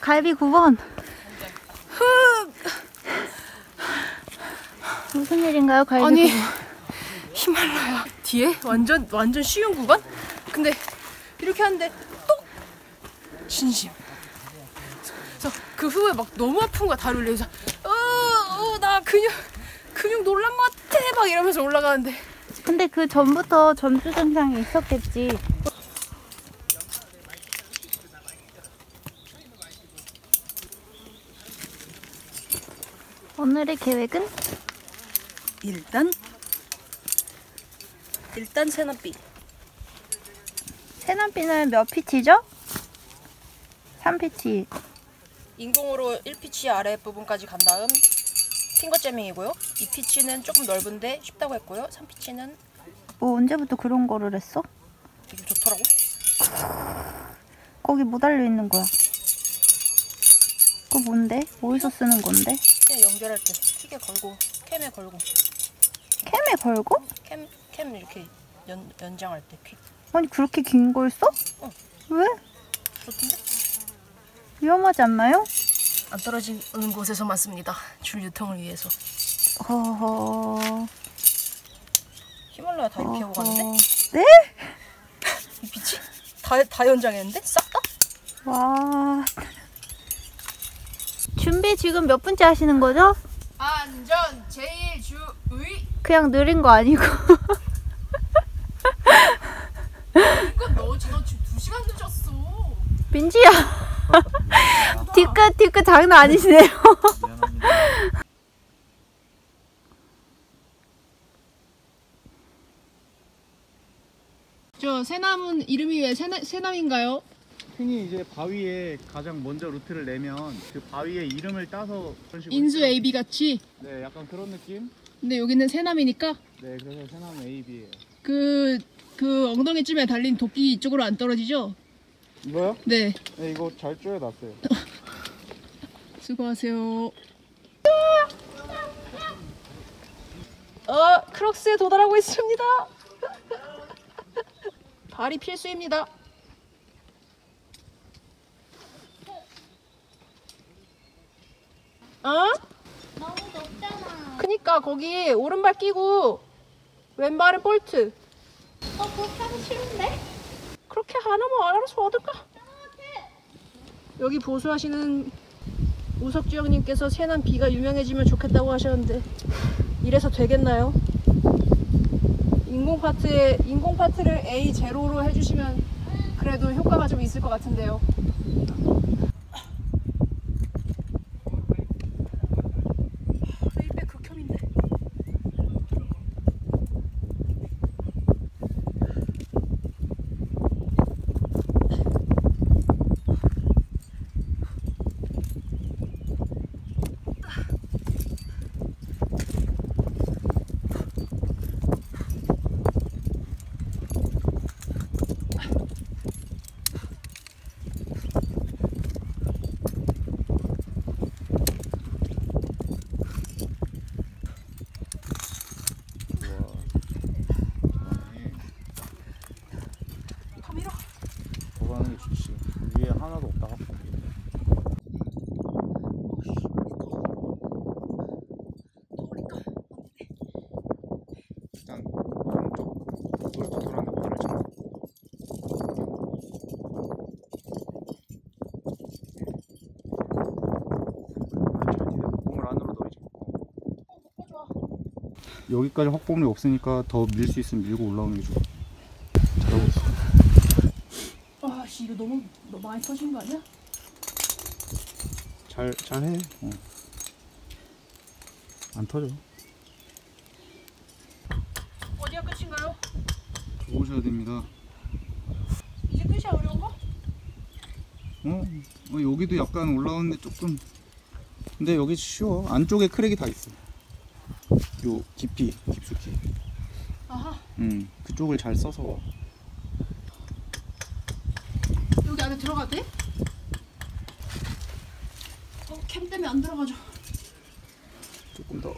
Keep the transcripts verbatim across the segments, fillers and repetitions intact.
갈비 구 번. 무슨 일인가요, 갈비? 아니, 구 번. 히말라야 뒤에 완전 완전 쉬운 구간? 근데 이렇게 하는데 똑! 진심. 그래서 그 후에 막 너무 아픈 거야, 다리 올려서. 어, 나 근육 근육 놀란 것 같아 막 이러면서 올라가는데. 근데 그 전부터 전주 증상이 있었겠지. 오늘의 계획은? 일단 일단 새남B. 새남B는 몇 피치죠? 삼 피치. 인공으로 일 피치 아래 부분까지 간 다음 핑거잼밍이고요. 이 피치는 조금 넓은데 쉽다고 했고요. 삼 피치는 뭐 언제부터 그런 거를 했어? 되게 좋더라고. 거기 뭐 달려 있는 거야? 그거 뭔데? 어디서 쓰는 건데? 그냥 연결할 때 킥에 걸고 캠에 걸고. 캠에 걸고? 캠, 캠 이렇게 연, 연장할 때 퀵. 아니 그렇게 긴 걸 써? 어. 왜? 좋던데? 위험하지 않나요? 안 떨어지는 곳에서 맞습니다. 줄 유통을 위해서. 허허. 히말라야 다 이렇게 하고 갔는데? 네? 이 빛이? 다, 다 연장했는데? 싹 다? 와. 준비 지금 몇 분째 하시는 거죠? 안전 제일 주의. 그냥 느린 거 아니고. 이거 너 지금 두 시간 늦었어. 민지야. 뒤끝 뒤끝 장난 아니시네요. 저 새남은 이름이 왜 새나, 새남인가요? 킹이 이제 바위에 가장 먼저 루트를 내면 그 바위의 이름을 따서 인수 에이비 같이? 네, 약간 그런 느낌? 근데 여기는 새남이니까? 네, 그래서 새남 에이비예요. 그, 그 엉덩이쯤에 달린 도끼 이쪽으로 안 떨어지죠? 이거요? 네. 네, 이거 잘 조여놨어요. 수고하세요. 어, 크록스에 도달하고 있습니다. 발이 필수입니다. 어? 너무 높잖아. 그니까 거기 오른발 끼고 왼발은 볼트. 어, 그렇게 하기 싫은데? 그렇게 하나만 알아서 얻을까? 여기 보수하시는 우석주 형님께서 새남B가 유명해지면 좋겠다고 하셨는데 이래서 되겠나요? 인공 파트에 인공 파트를 에이 영으로 해주시면 그래도 효과가 좀 있을 것 같은데요. 여기까지 확보물이 없으니까 더 밀 수 있으면 밀고 올라오는 게 좋아. 잘하고 있어. 아씨, 이거 너무 너무 많이 터진 거 아니야? 잘 잘해. 어. 안 터져. 어디가 끝인가요? 들어오셔야 됩니다. 이제 끝이야, 어려운 거? 어, 어 여기도 약간 올라오는데 조금. 근데 여기 쉬워. 안쪽에 크랙이 다 있어. 요 깊이, 깊숙이. 아하. 음, 그쪽을 잘 써서. 여기 안에 들어가도 돼? 어, 캠 때문에 안 들어가죠. 조금 더.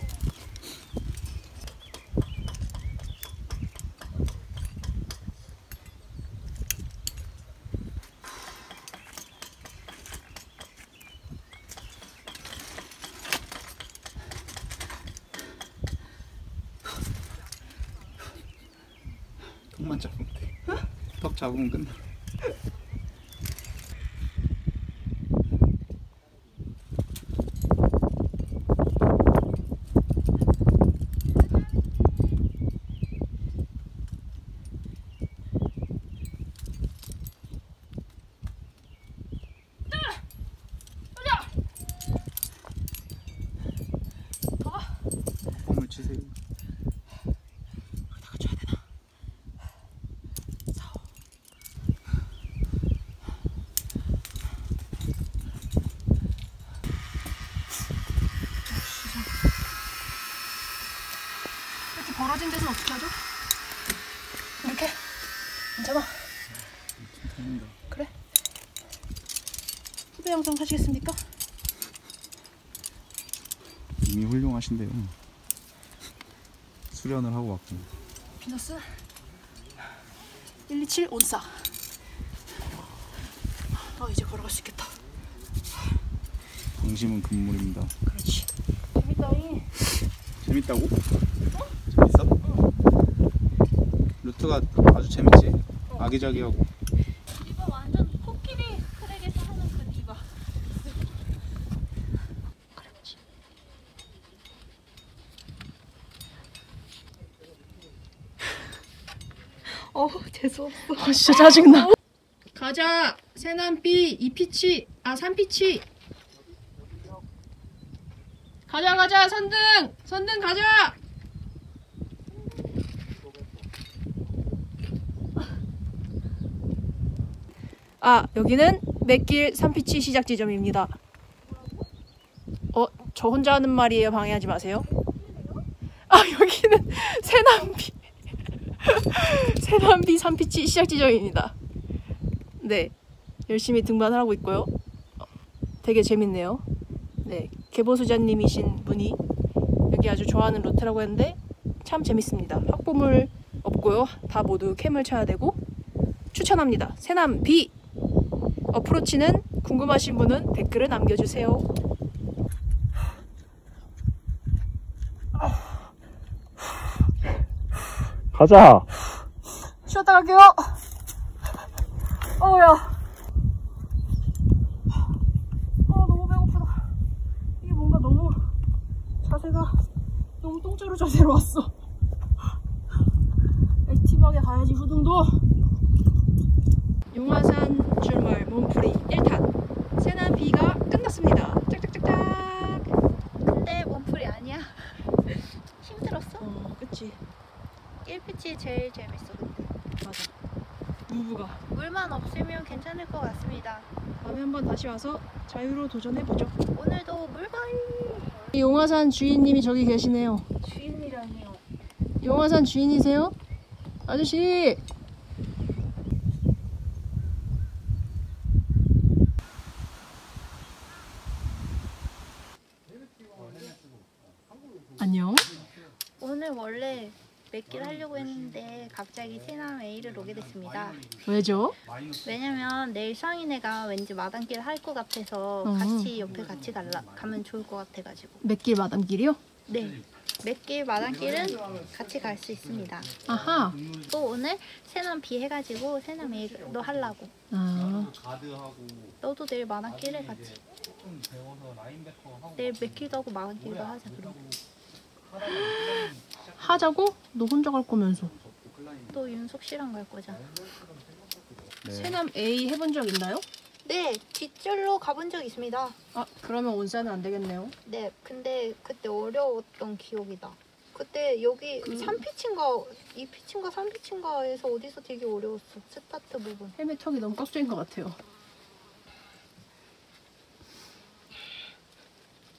턱만 잡으면 돼. 어? 턱 잡으면 끝나. 벌어진 데서 어떻게 하죠? 이렇게? 잡아. 그래? 후배 영상 하시겠습니까? 이미 훌륭하신데요. 수련을 하고 왔군요. 비너스 일이칠 온사. 아, 이제 걸어갈 수 있겠다. 방심은 금물입니다. 그렇지. 재밌다잉. 재밌다고? 어? 재밌어? 어. 루트가 아주 재밌지? 어. 아기자기하고. 이거 완전 코끼리 크랙에서 하는 그 디바. 그렇지. 어우 재수없어. 아 진짜 짜증나. 가자! 새남B 이 피치! 아 삼 피치! 가자 가자! 선등! 선등 가자! 아, 여기는 매길 삼 피치 시작 지점입니다. 어, 저 혼자 하는 말이에요. 방해하지 마세요. 아, 여기는 새남비 새남비 삼 피치 시작 지점입니다. 네, 열심히 등반을 하고 있고요. 되게 재밌네요. 네, 개보수자님이신 분이 여기 아주 좋아하는 루트라고 했는데 참 재밌습니다. 확보물 없고요. 다 모두 캠을 쳐야 되고 추천합니다. 새남비! 어프로치는 궁금하신 분은 댓글을 남겨주세요. 가자! 쉬었다 갈게요! 어우야! 아 너무 배고프다. 이게 뭔가 너무 자세가 너무 똥자루 자세로 왔어. 액티브하게 가야지 후등도. 용화산 출몰 몸풀이 일 탄 새남B가 끝났습니다. 짝짝짝짝. 근데 몸풀이 아니야. 힘들었어? 어, 그치. 일 피치 제일 재밌어 근데. 맞아. 무브가. 물만 없으면 괜찮을 것 같습니다. 다음에 한번 다시 와서 자유로 도전해보죠. 오늘도 물바이. 용화산 주인님이 저기 계시네요. 주인이라니요. 용화산 주인이세요? 아저씨. 안녕. 오늘 원래 매길 하려고 했는데 갑자기 새남A를 오게 됐습니다. 왜죠? 왜냐면 내일 상인애가 왠지 마담길 할 것 같아서 어. 같이 옆에 같이 갈라, 가면 좋을 것 같아가지고. 매길 마담길이요? 네. 매길 마담길은 같이 갈 수 있습니다. 아하. 또 오늘 새남B 해가지고 새남A도 하려고. 아. 너도 내일 마담길에 같이. 내일 매길도 하고 마담길도 하자 그럼. 하자고? 너 혼자 갈 거면서. 또 윤석 씨랑 갈 거잖아. 네. 새남A 해본 적 있나요? 네, 뒷줄로 가본 적 있습니다. 아, 그러면 온산은 안 되겠네요. 네, 근데 그때 어려웠던 기억이다. 그때 여기 그... 삼 피치인가 이 피치인가 삼 피치인가에서 어디서 되게 어려웠어. 스타트 부분. 헬멧 턱이 너무 깍두인 것 같아요.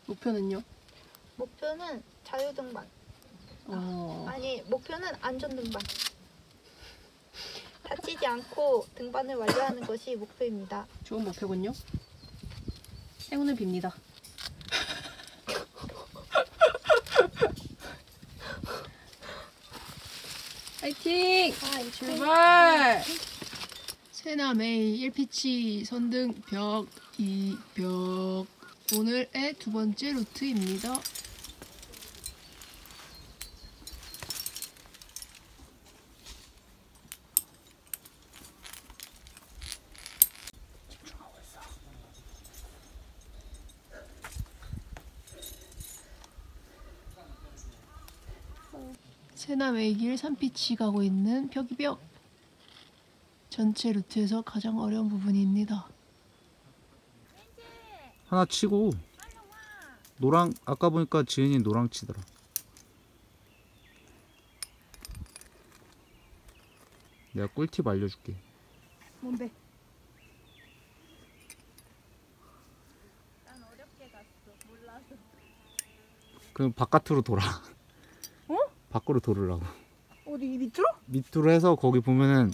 목표는요? 목표는 자유등반. 어... 아니 목표는 안전등반. 다치지 않고 등반을 완료하는 것이 목표입니다. 좋은 목표군요. 행운을 빕니다. 파이팅! 아, 출발! 새남A 일 피치 선등 벽이벽. 오늘의 두 번째 루트입니다. 새남A 길 산피치 가고 있는 벽이벽 전체 루트에서 가장 어려운 부분입니다. 하나 치고 노랑, 아까 보니까 지은이 노랑 치더라. 내가 꿀팁 알려줄게. 뭔데? 난 어렵게 갔어. 몰라서. 그럼 바깥으로 돌아. 어? 밖으로 돌으라고. 어디 밑으로? 밑으로 해서 거기 보면은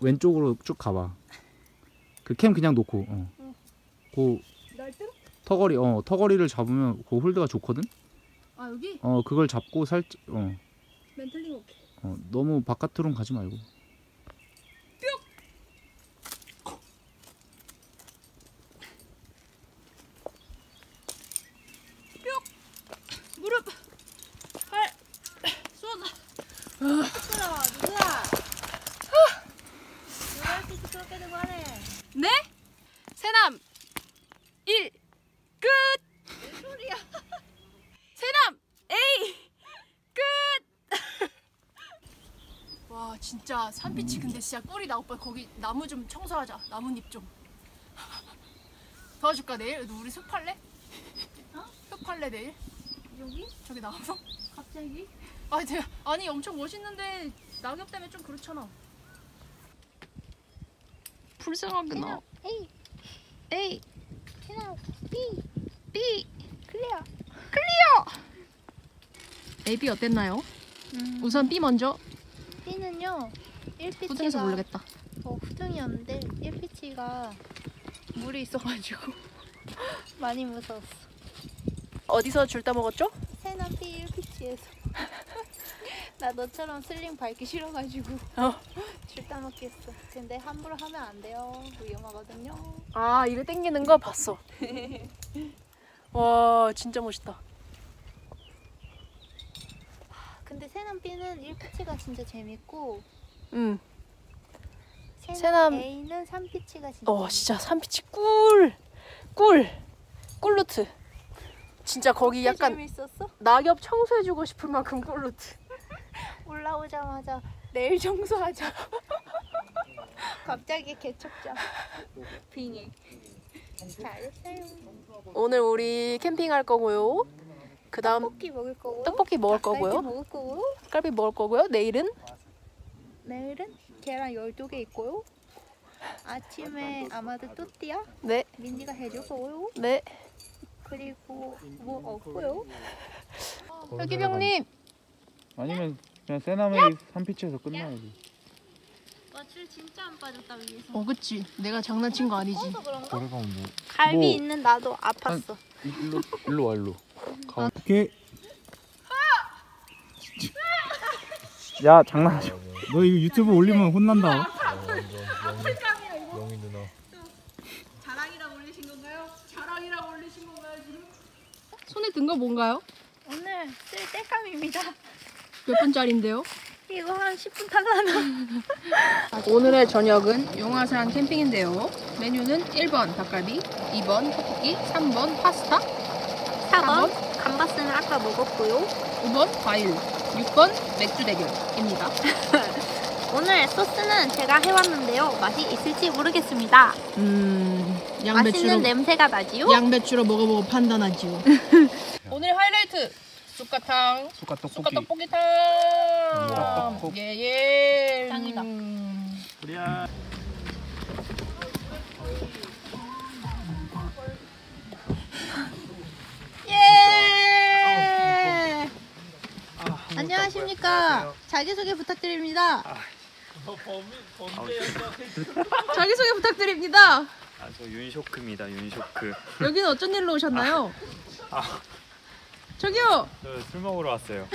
왼쪽으로 쭉 가봐. 그 캠 그냥 놓고. 어. 응. 그 터거리, 어 터거리를 잡으면 그 홀드가 좋거든. 아 여기? 어 그걸 잡고 살짝 어. 멘틀링 오케이. 어 너무 바깥으로는 가지 말고. 네? 새남 일 끝! 내 소리야. 새남 A 끝! 와 진짜 산빛이 근데 진짜 꿀이다. 오빠 거기 나무 좀 청소하자. 나뭇잎 좀 도와줄까? 내일 우리 흙 팔래? 어? 흙 팔래 내일? 여기? 저기 나무? 갑자기? 아니, 대, 아니 엄청 멋있는데 낙엽 때문에 좀 그렇잖아. 불쌍하게 나. A, A, B, B, 클리어, 클리어. A, B 어땠나요? 음. 우선 B 먼저. B는요, 일 피치가 후등에서 모르겠다. 어, 후등이었는데 일 피치가 물이 있어가지고 많이 무서웠어. 어디서 줄 따먹었죠? 새남B 일 피치에서. 나 너처럼 슬링 밟기 싫어가지고 어. 줄 따먹겠어. 근데 함부로 하면 안 돼요. 위험하거든요. 아 이거 당기는 거 봤어. 와 진짜 멋있다. 근데 새남B는 일 피치가 진짜 재밌고 응 새남, 새남 A는 삼 피치가 진짜 어 진짜 삼 피치 꿀! 꿀! 꿀루트! 진짜 거기 약간 재밌었어? 낙엽 청소해주고 싶을 만큼 꿀루트. 올라오자마자 내일 청소하자. 갑자기 개척자. 빙의. 잘했어요. 오늘 우리 캠핑할 거고요. 그다음 떡볶이 먹을 거고요. 떡볶이 먹을 거고요. 먹을 거고요. 닭갈비 먹을 거고요. 내일은? 내일은 계란 열두 개 있고요. 아침에 아마도 또띠아. 네. 민지가 해줄 거고요. 네. 그리고 뭐 없고요. 혁이병님. 아니면 그냥 새남A 산피치에서 끝나야지. 와 줄 진짜 안 빠졌다 위에서. 어 그치 내가 장난친 거 아니지. 그런가? 뭐, 갈비 뭐, 있는 나도 아팠어. 한, 일로 일로 와 일로. 오케이. 야 장난하지. 너 이거 유튜브 올리면 혼난다. 영희 누나. 자랑이랑 올리신 건가요? 자랑이랑 올리신 건가요 지금? 손에 든 거 뭔가요? 오늘 쓸 땔감입니다. 몇 분짜리인데요? 이거 한 십 분 탈라나. 오늘의 저녁은 용화산 캠핑인데요. 메뉴는 일 번 닭갈비, 이 번 떡볶이, 삼 번 파스타, 사 번, 사 번 감바스는 아까 먹었고요. 오 번 과일, 육 번 맥주 대결입니다. 오늘 소스는 제가 해왔는데요. 맛이 있을지 모르겠습니다. 음, 양배추로, 맛있는 냄새가 나지요? 양배추로 먹어보고 판단하지요. 오늘 하이라이트! 쑥가탕, 쑥가떡볶이탕, 쑥가떡볶이. 예예, 짱이다. 우리야. 예. 아, 안녕하십니까. 자기소개 부탁드립니다. 아, 자기소개 부탁드립니다. 아, 저 윤쇼크입니다. 윤쇼크. 여기는 어쩐 일로 오셨나요? 아. 아. 저기요! 저 술 먹으러 왔어요.